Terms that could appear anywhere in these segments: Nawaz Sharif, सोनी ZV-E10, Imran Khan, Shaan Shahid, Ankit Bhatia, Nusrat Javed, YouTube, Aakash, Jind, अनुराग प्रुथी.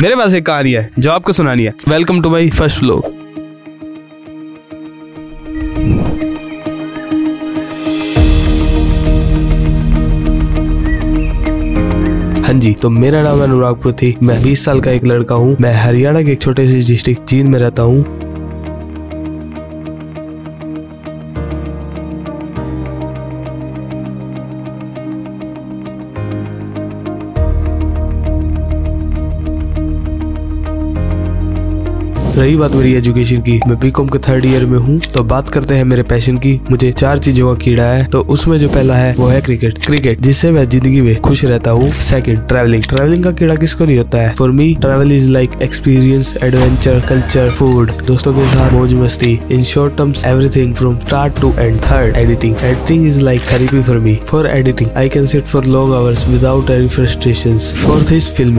मेरे पास एक कहानी है जो आपको सुनानी है। Welcome to my first vlog. हाँ जी, तो मेरा नाम है अनुराग प्रुथी, मैं 20 साल का एक लड़का हूँ। मैं हरियाणा के एक छोटे से डिस्ट्रिक्ट जींद में रहता हूँ। रही बात मेरी एजुकेशन की, मैं बीकॉम के थर्ड ईयर में हूँ। तो बात करते हैं मेरे पैशन की। मुझे 4 चीजों का कीड़ा है, तो उसमें जो पहला है वो है क्रिकेट, जिससे मैं जिंदगी में खुश रहता हूँ। सेकंड, ट्रैवलिंग का कीड़ा किसको नहीं होता है। For me travel is like experience, adventure, culture, food, दोस्तों के साथ मौज मस्ती, in short terms everything from start to end. Third, editing is like therapy for me. For editing I can sit for long hours without any frustration. Fourth is film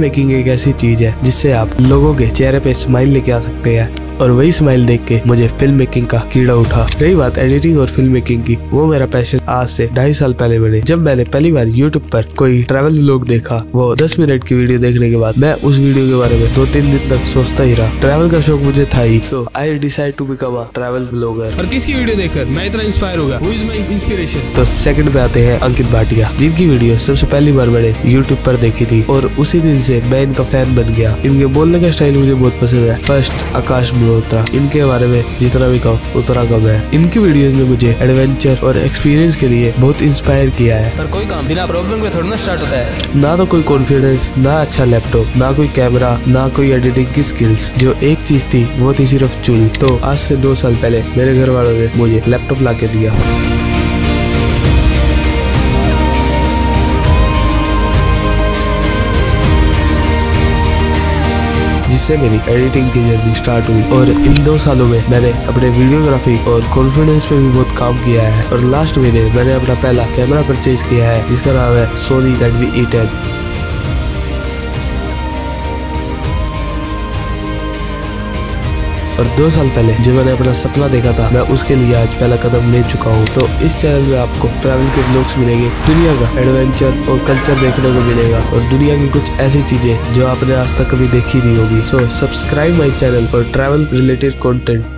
making एक ऐसी चीज है जिससे आप लोगों के चेहरे पे स्माइल लेके आ सकते हैं, और वही स्माइल देख के मुझे फिल्म मेकिंग का कीड़ा उठा। रही बात एडिटिंग और फिल्म मेकिंग की, वो मेरा पैशन आज से 2.5 साल पहले बने, जब मैंने पहली बार YouTube पर कोई ट्रैवल व्लॉग देखा। वो 10 मिनट की वीडियो देखने के बाद मैं उस वीडियो के बारे में 2-3 दिन तक सोचता ही रहा। ट्रैवल का शौक मुझे था ही, so I decide to become a travel vlogger. और किसकी वीडियो देखकर मैं इतना इंस्पायर होगा, हु इज माय इंस्पिरेशन। तो सेकंड पे आते हैं अंकित भाटिया, जिनकी वीडियो सबसे पहली बार मैंने YouTube पर देखी थी, और उसी दिन से मैं इनका फैन बन गया। इनके बोलने का स्टाइल मुझे बहुत पसंद है। फर्स्ट, आकाश मल्होत्रा, इनके बारे में जितना भी कहो उतना कम है। इनकी वीडियोस ने मुझे एडवेंचर और एक्सपीरियंस के लिए बहुत इंस्पायर किया है। पर कोई काम बिना प्रॉब्लम के थोड़ा ना स्टार्ट होता है। ना तो कोई कॉन्फिडेंस, ना अच्छा लैपटॉप, ना कोई कैमरा, ना कोई एडिटिंग की स्किल्स। जो एक चीज थी वो थी सिर्फ चुल। तो आज से 2 साल पहले मेरे घर वालों ने मुझे लैपटॉप ला के दिया। इससे मेरी एडिटिंग की जर्नी स्टार्ट हुई, और इन 2 सालों में मैंने अपने वीडियोग्राफी और कॉन्फिडेंस पे भी बहुत काम किया है। और लास्ट महीने मैंने अपना पहला कैमरा परचेज किया है, जिसका नाम है सोनी ZV-E10। और 2 साल पहले जो मैंने अपना सपना देखा था, मैं उसके लिए आज पहला कदम ले चुका हूँ। तो इस चैनल में आपको ट्रैवल के व्लॉग्स मिलेंगे, दुनिया का एडवेंचर और कल्चर देखने को मिलेगा, और दुनिया की कुछ ऐसी चीजें जो आपने आज तक कभी देखी नहीं होगी। So subscribe my channel for travel related content.